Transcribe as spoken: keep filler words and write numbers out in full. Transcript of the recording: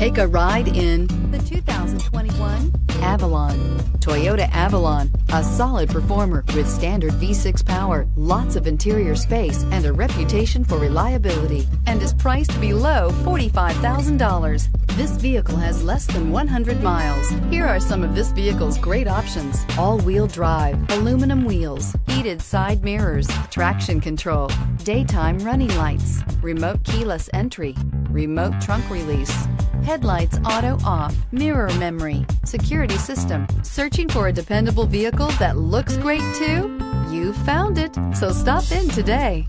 Take a ride in the two thousand twenty-one Avalon. Toyota Avalon, a solid performer with standard V six power, lots of interior space, and a reputation for reliability, and is priced below forty-five thousand dollars. This vehicle has less than one hundred miles. Here are some of this vehicle's great options: all-wheel drive, aluminum wheels, heated side mirrors, traction control, daytime running lights, remote keyless entry, remote trunk release, headlights auto off, mirror memory, security system. Searching for a dependable vehicle that looks great too? You found it, so stop in today.